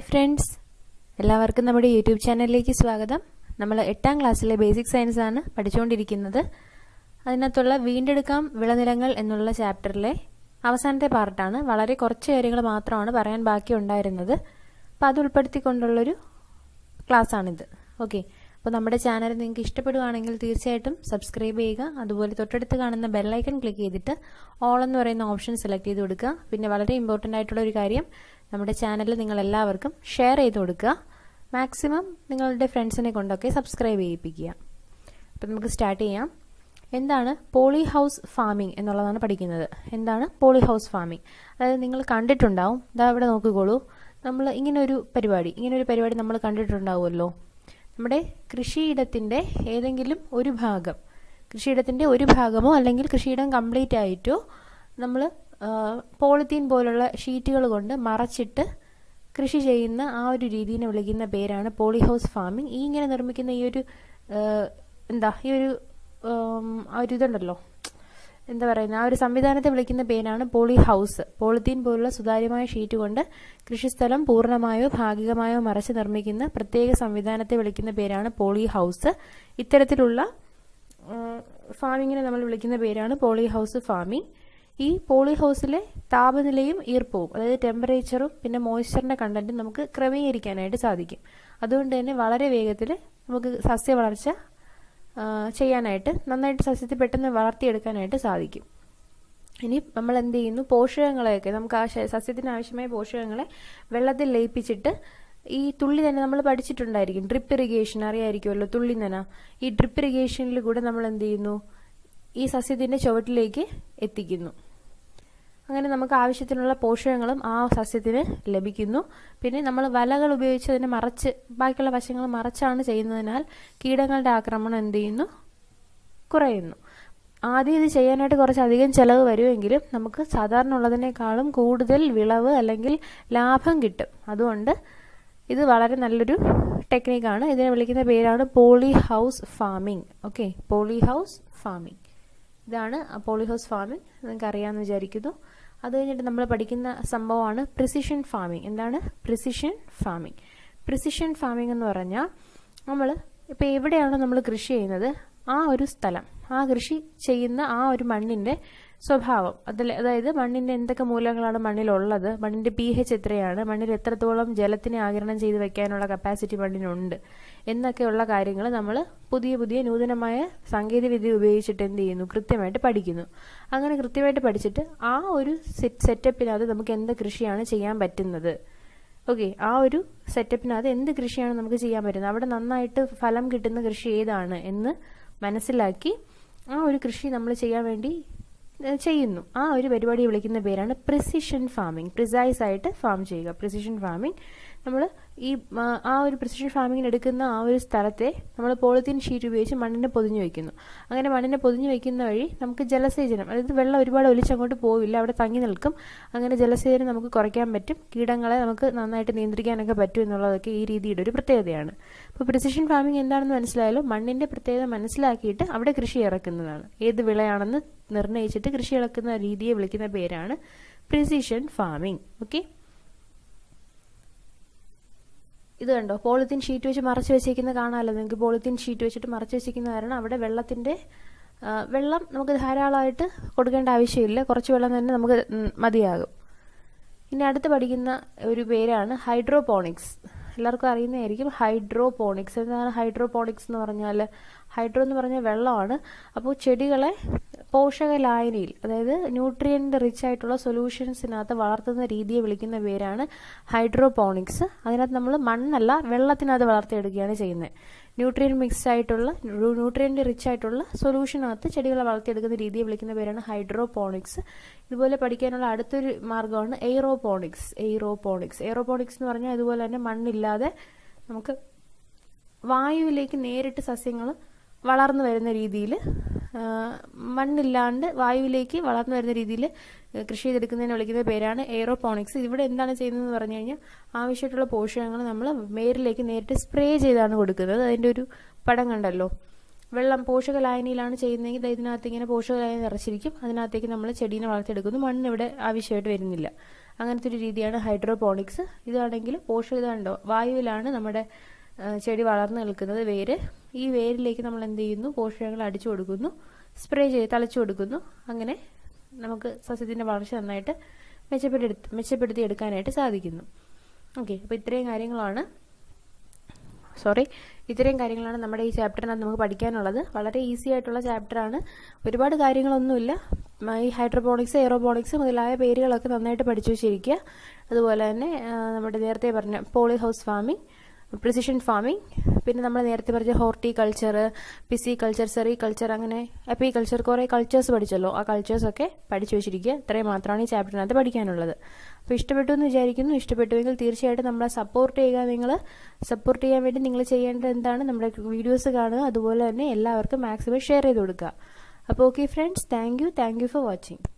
Hi friends എല്ലാവർക്കും നമ്മുടെ YouTube ചാനലിലേക്ക് സ്വാഗതം. നമ്മൾ 8ാം ക്ലാസ്സിലെ ബേസിക് സയൻസ് ആണ് പഠിച്ചുകൊണ്ടിരിക്കുന്നത്. അതിനകത്തുള്ള വീണ്ടെടുക്കാം വിളനിലങ്ങൾ എന്നുള്ള ചാപ്റ്ററിലെ അവസാനത്തെ പാർട്ടാണ്. വളരെ കുറച്ച് കാര്യങ്ങൾ മാത്രമാണ് പറയാൻ ബാക്കി ഉണ്ടായിരുന്നത്. അപ്പോൾ അത് ഉൾപ്പെടുത്തിക്കൊണ്ടുള്ളൊരു ക്ലാസ്സാണിത്. ഓക്കെ, അപ്പോൾ നമ്മുടെ ചാനൽ നിങ്ങൾക്ക് ഇഷ്ടപ്പെടുകയാണെങ്കിൽ തീർച്ചയായിട്ടും സബ്സ്ക്രൈബ് ചെയ്യുക. അതുപോലെ തൊട്ടടുത്ത് കാണുന്ന ബെല്ലൈക്കൺ ക്ലിക്ക് ചെയ്തിട്ട് ഓൾ എന്ന് പറയുന്ന ഓപ്ഷൻ സെലക്ട് ചെയ്ത് കൊടുക്കുക. പിന്നെ വളരെ ഇമ്പോർട്ടൻ്റ് ആയിട്ടുള്ള ഒരു കാര്യം, നമ്മുടെ ചാനൽ നിങ്ങളെല്ലാവർക്കും ഷെയർ ചെയ്ത് കൊടുക്കുക. മാക്സിമം നിങ്ങളുടെ ഫ്രണ്ട്സിനെ കൊണ്ടൊക്കെ സബ്സ്ക്രൈബ് ചെയ്യിപ്പിക്കുക. അപ്പം നമുക്ക് സ്റ്റാർട്ട് ചെയ്യാം. എന്താണ് പോളിഹൗസ് ഫാമിംഗ് എന്നുള്ളതാണ് പഠിക്കുന്നത്. എന്താണ് പോളിഹൗസ് ഫാമിംഗ്? അതായത് നിങ്ങൾ കണ്ടിട്ടുണ്ടാവും, ഇതാ ഇവിടെ നോക്കിക്കോളൂ, നമ്മൾ ഇങ്ങനൊരു പരിപാടി നമ്മൾ കണ്ടിട്ടുണ്ടാവുമല്ലോ. നമ്മുടെ കൃഷിയിടത്തിൻ്റെ ഏതെങ്കിലും ഒരു ഭാഗം, കൃഷിയിടത്തിൻ്റെ ഒരു ഭാഗമോ അല്ലെങ്കിൽ കൃഷിയിടം കംപ്ലീറ്റ് ആയിട്ടോ നമ്മൾ പോളിത്തീൻ പോലുള്ള ഷീറ്റുകൾ കൊണ്ട് മറച്ചിട്ട് കൃഷി ചെയ്യുന്ന ആ ഒരു രീതിയെ വിളിക്കുന്ന പേരാണ് പോളിഹൗസ് ഫാമിംഗ്. ഈ ഇങ്ങനെ നിർമ്മിക്കുന്ന ഈ ഒരു ഇതുണ്ടല്ലോ, എന്താ പറയുന്നത്, ആ ഒരു സംവിധാനത്തെ വിളിക്കുന്ന പേരാണ് പോളിഹൗസ്. പോളിത്തീൻ പോലുള്ള സുതാര്യമായ ഷീറ്റ് കൊണ്ട് കൃഷിസ്ഥലം പൂർണ്ണമായോ ഭാഗികമായോ മറച്ച് നിർമ്മിക്കുന്ന പ്രത്യേക സംവിധാനത്തെ വിളിക്കുന്ന പേരാണ് പോളിഹൗസ്. ഇത്തരത്തിലുള്ള ഫാമിങ്ങിനെ നമ്മൾ വിളിക്കുന്ന പേരാണ് പോളിഹൗസ് ഫാമിംഗ്. ഈ പോളിഹൗസിലെ താപനിലയും ഈർപ്പവും, അതായത് ടെമ്പറേച്ചറും പിന്നെ മോയ്സ്ചറിൻ്റെ കണ്ടൻറ്റും നമുക്ക് ക്രമീകരിക്കാനായിട്ട് സാധിക്കും. അതുകൊണ്ട് തന്നെ വളരെ വേഗത്തിൽ നമുക്ക് സസ്യ വളർച്ച ചെയ്യാനായിട്ട്, നന്നായിട്ട് സസ്യത്തെ പെട്ടെന്ന് വളർത്തിയെടുക്കാനായിട്ട് സാധിക്കും. ഇനി നമ്മൾ എന്ത് ചെയ്യുന്നു, പോഷകങ്ങളെയൊക്കെ നമുക്ക് സസ്യത്തിന് ആവശ്യമായ പോഷകങ്ങളെ വെള്ളത്തിൽ ലയിപ്പിച്ചിട്ട്, ഈ തുള്ളി നന നമ്മൾ പഠിച്ചിട്ടുണ്ടായിരിക്കും, ഡ്രിപ്പ് ഇറിഗേഷൻ അറിയായിരിക്കുമല്ലോ, തുള്ളി നന. ഈ ഡ്രിപ്പ് ഇറിഗേഷനിൽ കൂടെ നമ്മൾ എന്ത് ചെയ്യുന്നു, ഈ സസ്യത്തിൻ്റെ ചുവട്ടിലേക്ക് എത്തിക്കുന്നു. അങ്ങനെ നമുക്ക് ആവശ്യത്തിനുള്ള പോഷകങ്ങളും ആ സസ്യത്തിന് ലഭിക്കുന്നു. പിന്നെ നമ്മൾ വലകൾ ഉപയോഗിച്ച് അതിനെ മറച്ച്, ബാക്കിയുള്ള വശങ്ങൾ മറച്ചാണ് ചെയ്യുന്നതിനാൽ കീടങ്ങളുടെ ആക്രമണം എന്ത് ചെയ്യുന്നു, കുറയുന്നു. ആദ്യം ഇത് ചെയ്യാനായിട്ട് കുറച്ചധികം ചിലവ് വരുമെങ്കിലും നമുക്ക് സാധാരണ ഉള്ളതിനേക്കാളും കൂടുതൽ വിളവ് അല്ലെങ്കിൽ ലാഭം കിട്ടും. അതുകൊണ്ട് ഇത് വളരെ നല്ലൊരു ടെക്നിക്കാണ്. ഇതിനെ വിളിക്കുന്ന പേരാണ് polyhouse farming. Okay, polyhouse farming, ഇതാണ് പോളിഹൗസ് ഫാമിംഗ്. നിങ്ങൾക്കറിയാമെന്ന് വിചാരിക്കുന്നു. അത് കഴിഞ്ഞിട്ട് നമ്മൾ പഠിക്കുന്ന സംഭവമാണ് പ്രിസിഷൻ ഫാമിംഗ്. എന്താണ് പ്രിസിഷൻ ഫാമിംഗ്? പ്രിസിഷൻ ഫാമിംഗ് എന്ന് പറഞ്ഞാൽ നമ്മൾ ഇപ്പോൾ എവിടെയാണോ നമ്മൾ കൃഷി ചെയ്യുന്നത്, ആ ഒരു സ്ഥലം, ആ കൃഷി ചെയ്യുന്ന ആ ഒരു മണ്ണിൻ്റെ സ്വഭാവം, അതായത് മണ്ണിൻ്റെ എന്തൊക്കെ മൂലങ്ങളാണ് മണ്ണിലുള്ളത്, മണ്ണിൻ്റെ pH എത്രയാണ്, മണ്ണിൽ എത്രത്തോളം ജലത്തിനെ ആഗിരണം ചെയ്ത് വെക്കാനുള്ള കപ്പാസിറ്റി മണ്ണിനുണ്ട് എന്നൊക്കെയുള്ള കാര്യങ്ങൾ നമ്മൾ പുതിയ പുതിയ നൂതനമായ സാങ്കേതികവിദ്യ ഉപയോഗിച്ചിട്ട് എന്ത് ചെയ്യുന്നു, കൃത്യമായിട്ട് പഠിക്കുന്നു. അങ്ങനെ കൃത്യമായിട്ട് പഠിച്ചിട്ട് ആ ഒരു സെറ്റപ്പിനകത്ത് നമുക്ക് എന്ത് കൃഷിയാണ് ചെയ്യാൻ പറ്റുന്നത്, ഓക്കെ, ആ ഒരു സെറ്റപ്പിനകത്ത് എന്ത് കൃഷിയാണ് നമുക്ക് ചെയ്യാൻ പറ്റുന്നത്, അവിടെ നന്നായിട്ട് ഫലം കിട്ടുന്ന കൃഷി ഏതാണ് എന്ന് മനസ്സിലാക്കി ആ ഒരു കൃഷി നമ്മൾ ചെയ്യാൻ വേണ്ടി ചെയ്യുന്നു. ആ ഒരു പരിപാടി വിളിക്കുന്ന പേരാണ് പ്രിസിഷൻ ഫാമിംഗ്. പ്രിസൈസ് ആയിട്ട് ഫാം ചെയ്യുക, പ്രിസിഷൻ ഫാമിംഗ്. നമ്മൾ ഈ ആ ഒരു പ്രിസിഷൻ ഫാമിങ്ങിന് എടുക്കുന്ന ആ ഒരു സ്ഥലത്തെ നമ്മൾ പോളിത്തീൻ ഷീറ്റ് ഉപയോഗിച്ച് മണ്ണിനെ പൊതിഞ്ഞു വയ്ക്കുന്നു. അങ്ങനെ മണ്ണിനെ പൊതിഞ്ഞു വയ്ക്കുന്ന വഴി നമുക്ക് ജലസേചനം, അതായത് വെള്ളം ഒരുപാട് ഒലിച്ചങ്ങോട്ട് പോവില്ല, അവിടെ തങ്ങി നിൽക്കും. അങ്ങനെ ജലസേചനം നമുക്ക് കുറയ്ക്കാൻ പറ്റും, കീടങ്ങളെ നമുക്ക് നന്നായിട്ട് നിയന്ത്രിക്കാനൊക്കെ പറ്റും എന്നുള്ളതൊക്കെ ഈ രീതിയുടെ ഒരു പ്രത്യേകതയാണ്. അപ്പോൾ പ്രിസിഷൻ ഫാമിംഗ് എന്താണെന്ന് മനസ്സിലായാലും മണ്ണിൻ്റെ പ്രത്യേകത മനസ്സിലാക്കിയിട്ട് അവിടെ കൃഷി ഇറക്കുന്നതാണ്, ഏത് വിളയാണെന്ന് നിർണ്ണയിച്ചിട്ട് കൃഷി ഇറക്കുന്ന രീതിയെ വിളിക്കുന്ന പേരാണ് പ്രിസിഷൻ ഫാമിംഗ്. ഓക്കെ, ഇത് കണ്ടോ, പോളിത്തീൻ ഷീറ്റ് വെച്ച് മറച്ചു വെച്ചിരിക്കുന്നത് കാണാമല്ലോ നിങ്ങൾക്ക്. പോളിത്തീൻ ഷീറ്റ് വെച്ചിട്ട് മറച്ചു വെച്ചിരിക്കുന്ന കാരണം അവിടെ വെള്ളം നമുക്ക് ധാരാളമായിട്ട് കൊടുക്കേണ്ട ആവശ്യമില്ല, കുറച്ച് വെള്ളം തന്നെ നമുക്ക് മതിയാകും. ഇനി അടുത്ത് പഠിക്കുന്ന ഒരു പേരാണ് ഹൈഡ്രോപോണിക്സ്. എല്ലാവർക്കും അറിയുന്നതായിരിക്കും ഹൈഡ്രോപോണിക്സ്. എന്താണ് ഹൈഡ്രോപോണിക്സ് എന്ന് പറഞ്ഞാൽ? ഹൈഡ്രോ എന്ന് പറഞ്ഞാൽ വെള്ളമാണ്. അപ്പോൾ ചെടികളെ പോഷക ലായനിയിൽ, അതായത് ന്യൂട്രിയൻ്റ് റിച്ച് ആയിട്ടുള്ള സൊല്യൂഷൻസിനകത്ത് വളർത്തുന്ന രീതിയെ വിളിക്കുന്ന പേരാണ് ഹൈഡ്രോപോണിക്സ്. അതിനകത്ത് നമ്മൾ മണ്ണല്ല, വെള്ളത്തിനകത്ത് വളർത്തിയെടുക്കുകയാണ് ചെയ്യുന്നത്. ന്യൂട്രിയൻ്റ് റിച്ച് ആയിട്ടുള്ള സൊല്യൂഷനകത്ത് ചെടികളെ വളർത്തിയെടുക്കുന്ന രീതിയെ വിളിക്കുന്ന പേരാണ് ഹൈഡ്രോപോണിക്സ്. ഇതുപോലെ പഠിക്കാനുള്ള അടുത്തൊരു മാർഗ്ഗമാണ് എയ്റോപോണിക്സ് എന്ന് പറഞ്ഞാൽ അതുപോലെ തന്നെ മണ്ണില്ലാതെ നമുക്ക് വായുവിലേക്ക് നേരിട്ട് സസ്യങ്ങൾ വളർന്നു വരുന്ന രീതിയിൽ, മണ്ണില്ലാണ്ട് വായുവിലേക്ക് വളർന്നു വരുന്ന രീതിയിൽ കൃഷി ചെയ്തെടുക്കുന്നതിന് വിളിക്കുന്ന പേരാണ് എയറോപോണിക്സ്. ഇവിടെ എന്താണ് ചെയ്യുന്നതെന്ന് പറഞ്ഞു കഴിഞ്ഞാൽ ആവശ്യമായിട്ടുള്ള പോഷകങ്ങൾ നമ്മൾ വേരിലേക്ക് നേരിട്ട് സ്പ്രേ ചെയ്താണ് കൊടുക്കുന്നത്. അതിൻ്റെ ഒരു പടം കണ്ടല്ലോ, വെള്ളം പോഷക ലായനിയിലാണ് ചെയ്യുന്നതെങ്കിൽ ഇതിനകത്ത് ഇങ്ങനെ പോഷക ലായനി നിറച്ചിരിക്കും, അതിനകത്തേക്ക് നമ്മൾ ചെടീനെ വളർത്തിയെടുക്കുന്നു, മണ്ണിവിടെ ആവശ്യമായിട്ട് വരുന്നില്ല. അങ്ങനത്തെ ഒരു രീതിയാണ് ഹൈഡ്രോപോണിക്സ്. ഇതാണെങ്കിൽ പോഷൻ ഇതാണ്ടോ വായുവിലാണ് നമ്മുടെ ചെടി വളർന്നു നിൽക്കുന്നത് വേര്. ഈ വേരിലേക്ക് നമ്മൾ എന്ത് ചെയ്യുന്നു, പോഷകങ്ങൾ അടിച്ചു കൊടുക്കുന്നു, സ്പ്രേ ചെയ്ത് തളിച്ചു കൊടുക്കുന്നു. അങ്ങനെ നമുക്ക് സസ്യത്തിൻ്റെ വളർച്ച നന്നായിട്ട് മെച്ചപ്പെടുത്തി എടുക്കാനായിട്ട് സാധിക്കുന്നു. ഓക്കെ, അപ്പോൾ ഇത്രയും കാര്യങ്ങളാണ് നമ്മുടെ ഈ ചാപ്റ്ററിനകത്ത് നമുക്ക് പഠിക്കാനുള്ളത്. വളരെ ഈസി ആയിട്ടുള്ള ചാപ്റ്ററാണ്, ഒരുപാട് കാര്യങ്ങളൊന്നുമില്ല. ഈ ഹൈഡ്രോപോണിക്സ്, എയറോപോണിക്സ് മുതലായ പേരുകളൊക്കെ നന്നായിട്ട് പഠിച്ചു വെച്ചിരിക്കുക. അതുപോലെ തന്നെ നമ്മുടെ നേരത്തെ പറഞ്ഞ poly house farming, precision farming, പിന്നെ നമ്മൾ നേരത്തെ പറഞ്ഞ horticulture, pisciculture, sericulture, അങ്ങനെ അപ്പി കൾച്ചർ, കുറേ കൾച്ചേഴ്സ് പഠിച്ചല്ലോ. ആ കൾച്ചേഴ്സൊക്കെ പഠിച്ചു വെച്ചിരിക്കുക. ഇത്രയും മാത്രമാണ് ഈ ചാപ്റ്ററിനകത്ത് പഠിക്കാനുള്ളത്. അപ്പോൾ ഇഷ്ടപ്പെട്ടു എന്ന് വിചാരിക്കുന്നു. ഇഷ്ടപ്പെട്ടുവെങ്കിൽ തീർച്ചയായിട്ടും നമ്മളെ സപ്പോർട്ട് ചെയ്യുക. നിങ്ങൾ സപ്പോർട്ട് ചെയ്യാൻ വേണ്ടി നിങ്ങൾ ചെയ്യേണ്ടത് എന്താണ്, നമ്മുടെ വീഡിയോസ് കാണുക. അതുപോലെ തന്നെ എല്ലാവർക്കും മാക്സിമം ഷെയർ ചെയ്ത് കൊടുക്കുക. അപ്പോൾ okay friends, thank you for watching.